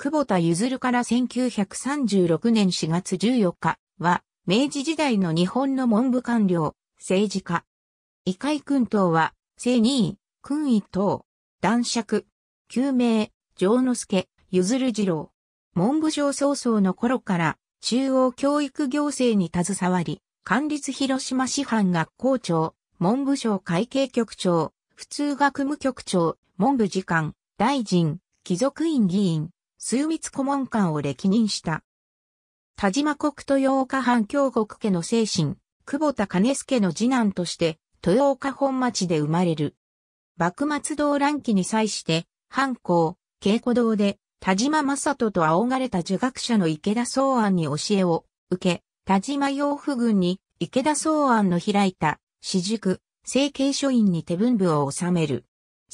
久保田譲から1936年4月14日は、明治時代の日本の文部官僚、政治家。異界君等は、正二位、君一等、男爵、旧名、丈之助、譲次郎。文部省総総の頃から、中央教育行政に携わり、官立広島師範学校長、文部省会計局長、普通学務局長、文部次官、大臣、貴族院議員、枢密顧問官を歴任した。田島国豊岡藩京極家の正臣、久保田兼助の次男として、豊岡本町で生まれる。幕末動乱期に際して、藩校、稽古堂で、田島正人と仰がれた儒学者の池田宗庵に教えを受け、田島養父郡に池田宗庵の開いた私塾、成蹊書院に手文部を収める。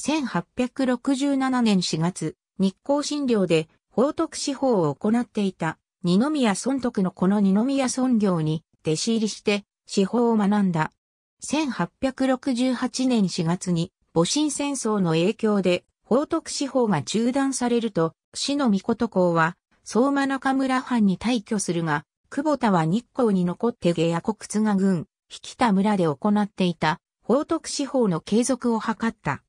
1867年4月、日光診療で報徳師法を行っていた二宮尊徳のこの二宮尊行に弟子入りして師法を学んだ。1868年4月に戊辰戦争の影響で報徳師法が中断されると、志野尊公は、相馬中村藩に退去するが、久保田は日光に残って下野国津賀郡、引田村で行っていた、報徳師法の継続を図った。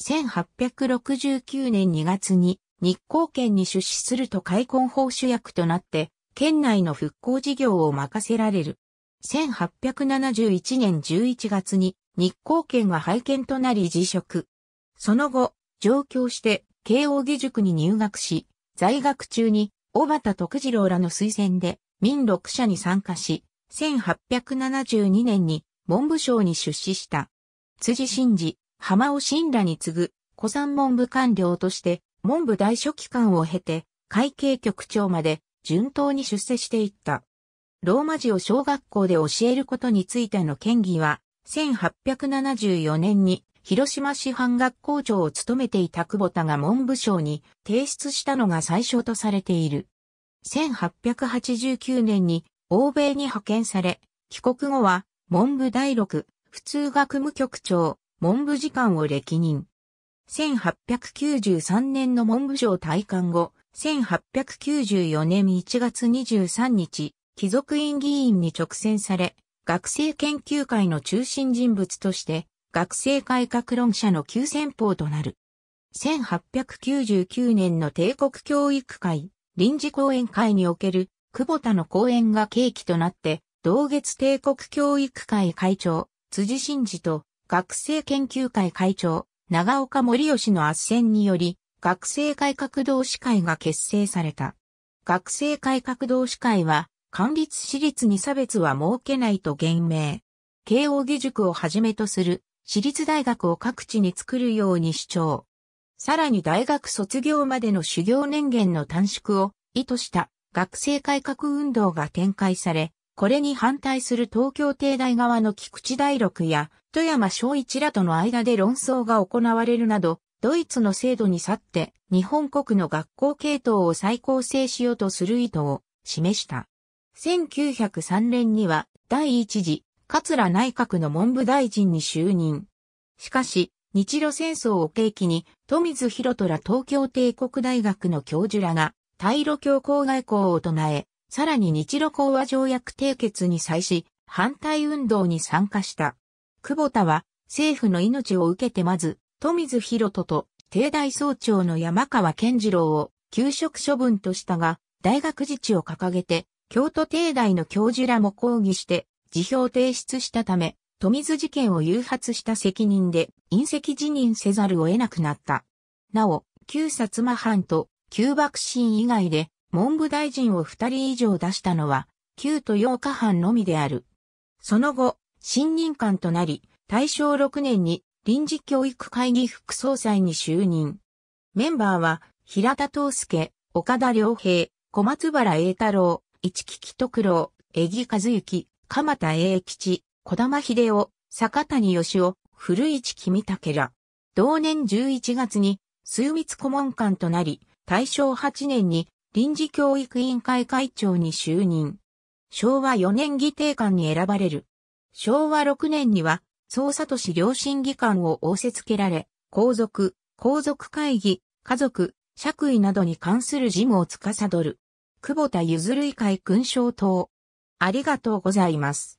1869年2月に、日光県に出資すると開墾法主役となって、県内の復興事業を任せられる。1871年11月に、日光県は廃県となり辞職。その後、上京して、慶應義塾に入学し、在学中に、小畑徳次郎らの推薦で、民6社に参加し、1872年に文部省に出資した。辻真二、浜尾真らに次ぐ、古参文部官僚として、文部大書記官を経て、会計局長まで、順当に出世していった。ローマ字を小学校で教えることについての建議は、1874年に、広島師範学校長を務めていた久保田が文部省に提出したのが最初とされている。1889年に欧米に派遣され、帰国後は文部第六、普通学務局長、文部次官を歴任。1893年の文部省退官後、1894年1月23日、貴族院議員に直選され、学生研究会の中心人物として、学生改革論者の急先鋒となる。1899年の帝国教育会、臨時講演会における久保田の講演が契機となって、同月帝国教育会会長、辻真二と学生研究会会長、長岡守義の斡旋により、学生改革同志会が結成された。学生改革同志会は、官立私立に差別は設けないと言明。慶應義塾をはじめとする。私立大学を各地に作るように主張。さらに大学卒業までの修行年限の短縮を意図した学生改革運動が展開され、これに反対する東京帝大側の菊池大六や富山正一らとの間で論争が行われるなど、ドイツの制度に去って日本国の学校系統を再構成しようとする意図を示した。1903年には第一次桂内閣の文部大臣に就任。しかし、日露戦争を契機に、富津博人ら東京帝国大学の教授らが、対露強硬外交を唱え、さらに日露講和条約締結に際し、反対運動に参加した。久保田は、政府の命を受けてまず、富津博人と、帝大総長の山川健次郎を、休職処分としたが、大学自治を掲げて、京都帝大の教授らも抗議して、辞表を提出したため、富津事件を誘発した責任で、引責辞任せざるを得なくなった。なお、旧薩摩藩と旧幕臣以外で、文部大臣を2人以上出したのは、旧豊岡藩のみである。その後、新任官となり、大正6年に臨時教育会議副総裁に就任。メンバーは、平田藤介、岡田良平、小松原栄太郎、市木徳郎、江木和幸、鎌田英吉、小玉秀夫、坂谷義夫、古市公武ら。同年11月に、枢密顧問官となり、大正8年に臨時教育委員会会長に就任。昭和4年議定官に選ばれる。昭和6年には、総里氏良心議官を仰せつけられ、皇族会議、家族、爵位などに関する事務を司る。久保田譲海軍将党。ありがとうございます。